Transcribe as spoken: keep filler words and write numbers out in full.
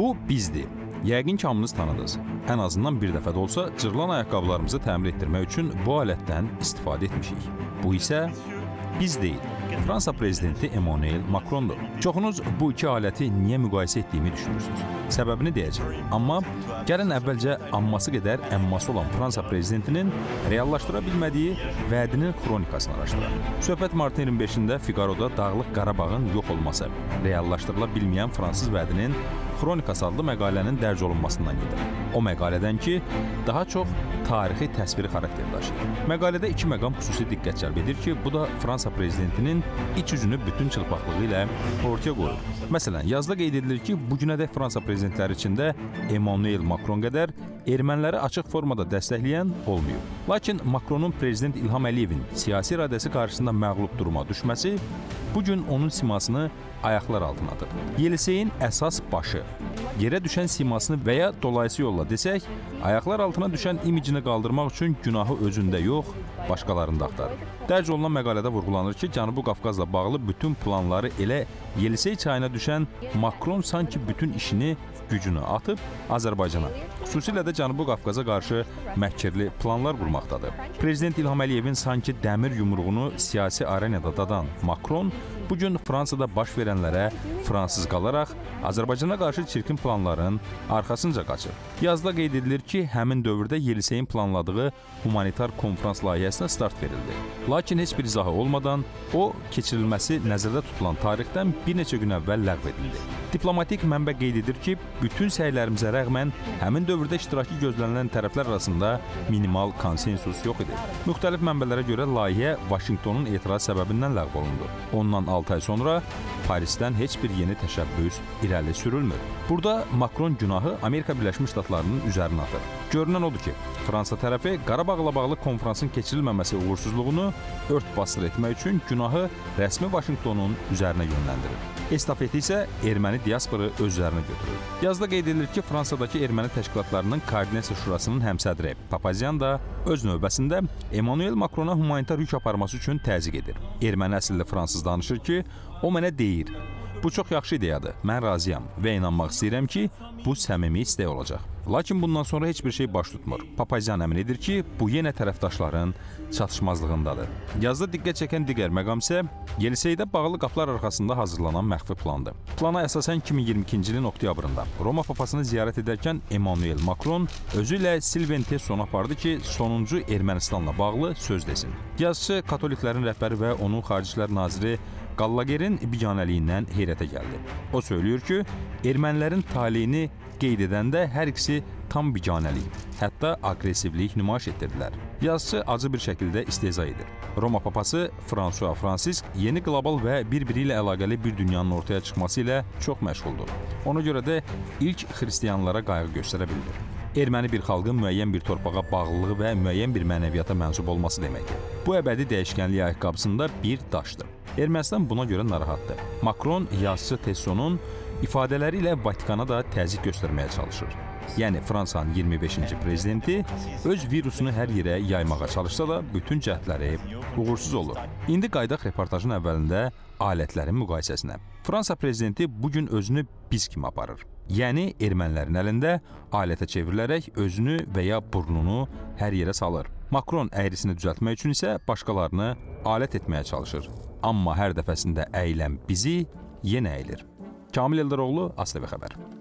Bu bizdir. Yəqin ki, hamınız tanıdınız. Ən azından bir dəfə də olsa cırılan ayaqqabılarımızı təmir etdirmək üçün bu alətdən istifadə etmişik. Bu isə biz deyil, Fransa prezidenti Emmanuel Macrondur. Çoxunuz bu iki aləti niyə müqayisə etdiyimi düşünürsünüz. Səbəbini deyəcəm. Amma gəlin əvvəlcə amması qədər əmması olan Fransa prezidentinin reallaşdıra bilmədiyi vədinin xronikasını araşdıraq. Söhbət martın iyirmi beşində Figaro'da Dağlıq Qarabağın yox olması, reallaşdırıla bilməyən fransız vədinin xronikası adlı məqalənin dərc olunmasından gedir. O məqalədən ki, daha çox tarixi təsviri xarakter daşıyır. Məqalədə iki məqam xüsusi diqqət cəlb edir ki, bu da Fransa prezidentinin iç yüzünü bütün çılpaqlığı ilə ortaya qoyur. Məsələn, yazıda qeyd edilir ki, bugünədək Fransa prezidentləri içində Emmanuel Macron qədər erməniləri açıq formada dəstəkləyən olmuyor. Lakin Macronun prezident İlham Əliyevin siyasi iradəsi qarşısında məğlub duruma düşməsi bugün onun simasını ayaqlar altınadır. Yeliseyin əsas başı, yerə düşən simasını və ya dolayısı yolla desək, ayaqlar altına düşən imicini qaldırmaq üçün günahı özündə yox, başqalarında axtarır. Dərc olunan məqalədə vurğulanır ki, Cənubi Qafqazla bağlı bütün planları elə Yelisey çayına düşən Macron sanki bütün işini, gücünü atıb Azərbaycana, xüsusilə də Cənubi Qafqaza qarşı məkirli planlar qurmaqdadır. Prezident İlham Əliyevin sanki dəmir yumruğunu siyasi arenada dadan Macron, bugün Fransada baş verənlərə fransız qalaraq Azərbaycana qarşı çirkin planların arxasınca qaçır. Yazda qeyd edilir ki, həmin dövrdə Yeliseyin planladığı humanitar konferans layihəsinə start verildi. Lakin heç bir izahı olmadan o, keçirilməsi nəzərdə tutulan tarixdən bir neçə gün əvvəl ləğv edildi. Diplomatik mənbə qeyd edir ki, bütün səylərimizə rəğmən həmin dövrdə iştirakı gözlənilən tərəflər arasında minimal konsensus yox idi. Müxtəlif mənbələrə görə layihə Vaşinqtonun etiraz səbəbindən ləğv olundu. Ondan altı ay sonra Parisdən heç bir yeni təşəbbüs irəli sürülmür. Burada Macron günahı Amerika Birləşmiş Ştatlarının üzərinə atır. Görünən odur ki, Fransa tərəfi Qarabağla bağlı konfransın keçirilməməsi uğursuzluğunu örtbasdır etmək üçün günahı rəsmi Vaşinqtonun üzərinə yönləndirir. Estafeti isə erməni diasporu öz üzərinə götürür. Yazda qeyd edilir ki, Fransadakı erməni təşkilatlarının Koordinasiya Şurasının həmsədri Papazyan da öz növbəsində Emmanuel Macrona humanitar yük aparması üçün təzyiq edir. Erməni əsilli fransız danışır ki, o mənə deyir, bu çox yaxşı ideyadır, mən razıyam və inanmaq istəyirəm ki, bu səmimi istək olacaq. Lakin bundan sonra heç bir şey baş tutmur. Papazyan əmin edir ki, bu yenə tərəfdaşların çatışmazlığındadır. Yazda diqqət çəkən digər məqam isə Yeliseydə bağlı qapılar arxasında hazırlanan məxfi plandır. Plana əsasən iki min iyirmi ikinci ilin oktyabrında Roma papasını ziyarət edərkən Emmanuel Macron özü ilə Silvente sona apardı ki, sonuncu Ermənistanla bağlı söz desin. Yazıçı katoliklərin rəhbəri və onun xaricilər naziri Qallagerin biganəliyindən heyrətə gəldi. O söylüyor ki, ermənilərin taleyini qeyd edəndə hər ikisi tam biganəlik, hətta agresivlik nümayiş etdirdilər. Yazısı acı bir şəkildə istehza edir. Roma papası Fransua Francis yeni qlobal və bir-biri ilə əlaqəli bir dünyanın ortaya çıxması ilə çox məşğuldur. Ona görə də ilk xristianlara qayğı göstərə bilir. Erməni bir xalqın müəyyən bir torpağa bağlılığı və müəyyən bir mənəviyyata mənsub olması deməkdir. Bu əbədi dəyişkənlik ayaqqabısında bir daşdır. Ermənistan buna görə narahatdır. Macron yazısı Tessonun ifadələri ilə Vatikana da təzyiq göstərməyə çalışır. Yəni Fransanın iyirmi beşinci prezidenti öz virusunu hər yerə yaymağa çalışsa da bütün cəhdləri uğursuz olur. İndi qaydaq reportajın əvvəlində alətlərin müqayisəsinə. Fransa prezidenti bugün özünü biz kimi aparır. Yəni ermənilərin əlində alətə çevrilərək özünü və ya burnunu hər yerə salır. Macron əyrisini düzəltmək üçün isə başqalarını alət etməyə çalışır. Amma hər dəfəsində əyilən bizi yenə əyilir. Kamil Eldaroğlu, A S T V Xəbər.